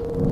What?